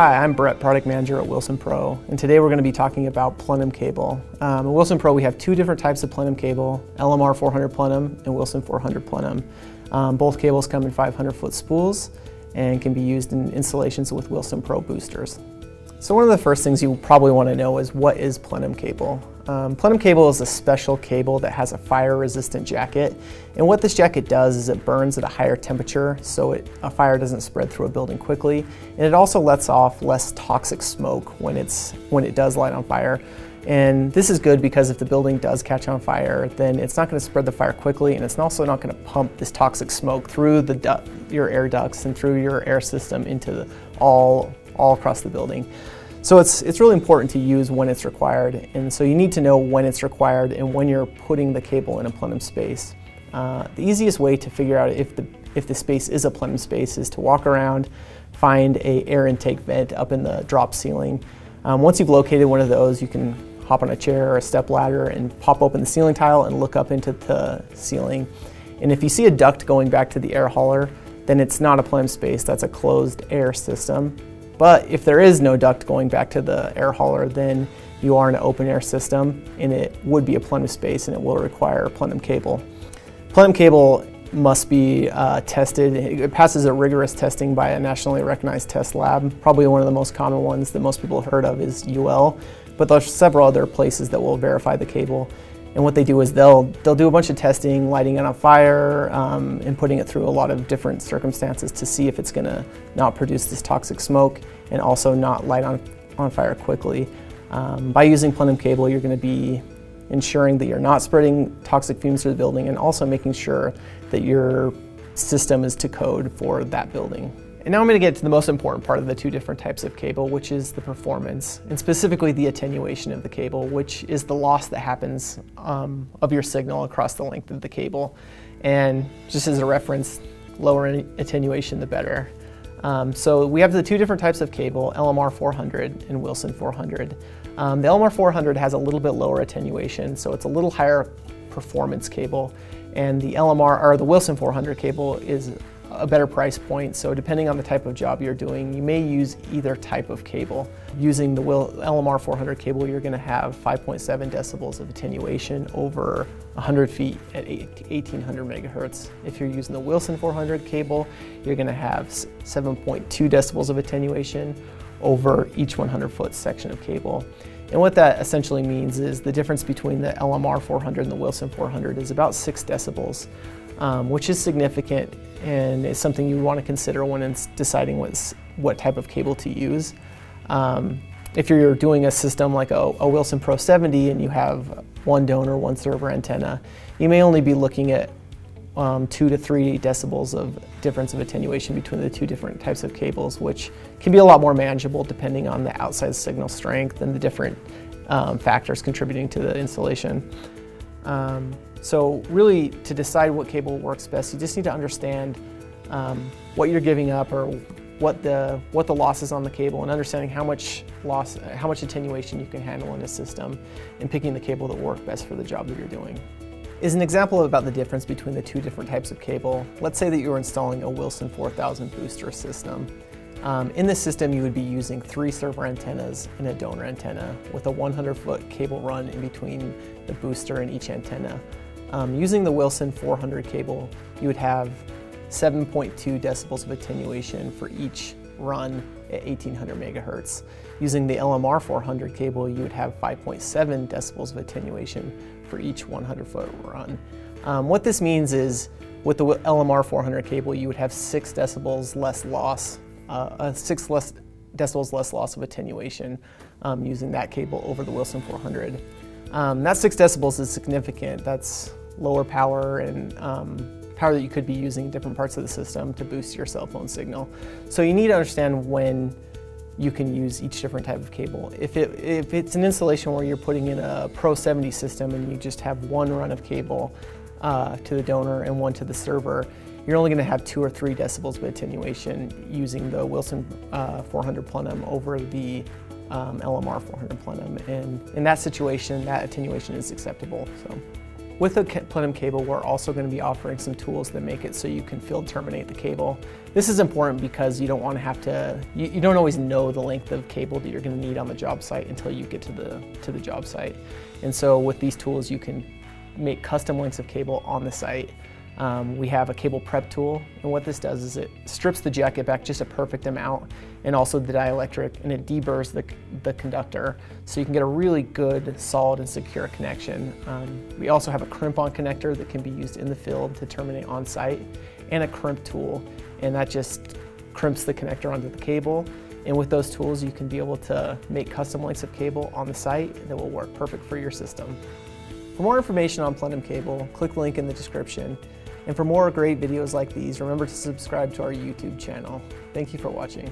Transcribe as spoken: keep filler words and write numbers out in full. Hi, I'm Brett, product manager at Wilson Pro, and today we're going to be talking about plenum cable. Um, at Wilson Pro we have two different types of plenum cable, L M R four hundred plenum and Wilson four hundred plenum. Um, both cables come in five hundred foot spools and can be used in installations with Wilson Pro boosters. So one of the first things you probably want to know is, what is plenum cable? Um, plenum cable is a special cable that has a fire-resistant jacket, and what this jacket does is it burns at a higher temperature so it, a fire doesn't spread through a building quickly, and it also lets off less toxic smoke when, it's, when it does light on fire. And this is good because if the building does catch on fire, then it's not going to spread the fire quickly, and it's also not going to pump this toxic smoke through the your air ducts and through your air system into the, all, all across the building. So it's, it's really important to use when it's required, and so you need to know when it's required and when you're putting the cable in a plenum space. Uh, the easiest way to figure out if the, if the space is a plenum space is to walk around, find an air intake vent up in the drop ceiling. Um, once you've located one of those, you can hop on a chair or a step ladder and pop open the ceiling tile and look up into the ceiling. And if you see a duct going back to the air hauler, then it's not a plenum space, that's a closed air system. But if there is no duct going back to the air hauler, then you are in an open air system, and it would be a plenum space, and it will require a plenum cable. Plenum cable must be uh, tested. It passes a rigorous testing by a nationally recognized test lab. Probably one of the most common ones that most people have heard of is U L, but there's several other places that will verify the cable. And what they do is they'll, they'll do a bunch of testing, lighting it on fire, um, and putting it through a lot of different circumstances to see if it's going to not produce this toxic smoke and also not light on, on fire quickly. Um, by using plenum cable, you're going to be ensuring that you're not spreading toxic fumes through the building, and also making sure that your system is to code for that building. And now I'm going to get to the most important part of the two different types of cable, which is the performance, and specifically the attenuation of the cable, which is the loss that happens um, of your signal across the length of the cable. And just as a reference, lower attenuation the better. Um, so we have the two different types of cable, L M R four hundred and Wilson four hundred. Um, the L M R four hundred has a little bit lower attenuation, so it's a little higher performance cable, and the L M R or the Wilson four hundred cable is a better price point, so depending on the type of job you're doing, you may use either type of cable. Using the L M R four hundred cable, you're going to have five point seven decibels of attenuation over one hundred feet at eighteen hundred megahertz. If you're using the Wilson four hundred cable, you're going to have seven point two decibels of attenuation over each one hundred foot section of cable. And what that essentially means is the difference between the L M R four hundred and the Wilson four hundred is about six decibels, um, which is significant, and it's something you want to consider when it's deciding what's, what type of cable to use. Um, if you're doing a system like a, a Wilson Pro seventy and you have one donor, one server antenna, you may only be looking at um, two to three decibels of difference of attenuation between the two different types of cables, which can be a lot more manageable depending on the outside signal strength and the different um, factors contributing to the installation. Um, So really, to decide what cable works best, you just need to understand um, what you're giving up, or what the what the loss is on the cable, and understanding how much loss, how much attenuation you can handle in a system, and picking the cable that works best for the job that you're doing. As an example about the difference between the two different types of cable, let's say that you're installing a Wilson four thousand booster system. Um, in this system, you would be using three server antennas and a donor antenna, with a one hundred foot cable run in between the booster and each antenna. Um, using the Wilson four hundred cable, you would have seven point two decibels of attenuation for each run at eighteen hundred megahertz. Using the L M R four hundred cable, you would have five point seven decibels of attenuation for each one hundred foot run. Um, what this means is, with the L M R four hundred cable, you would have six decibels less loss, uh, uh, six less decibels less loss of attenuation um, using that cable over the Wilson four hundred. Um, that six decibels is significant. That's lower power, and um, power that you could be using in different parts of the system to boost your cell phone signal. So you need to understand when you can use each different type of cable. If, it, if it's an installation where you're putting in a Pro seventy system and you just have one run of cable uh, to the donor and one to the server, you're only going to have two or three decibels of attenuation using the Wilson uh, four hundred plenum over the Um, L M R four hundred plenum, and in that situation that attenuation is acceptable. So. With the plenum cable, we're also going to be offering some tools that make it so you can field terminate the cable. This is important because you don't want to have to, you, you don't always know the length of cable that you're going to need on the job site until you get to the, to the job site. And so with these tools, you can make custom lengths of cable on the site. Um, we have a cable prep tool, and what this does is it strips the jacket back just a perfect amount, and also the dielectric, and it deburs the, the conductor, so you can get a really good, solid, and secure connection. Um, we also have a crimp-on connector that can be used in the field to terminate on-site, and a crimp tool, and that just crimps the connector onto the cable. And with those tools, you can be able to make custom lengths of cable on the site that will work perfect for your system. For more information on plenum cable, click the link in the description. And for more great videos like these, remember to subscribe to our YouTube channel. Thank you for watching.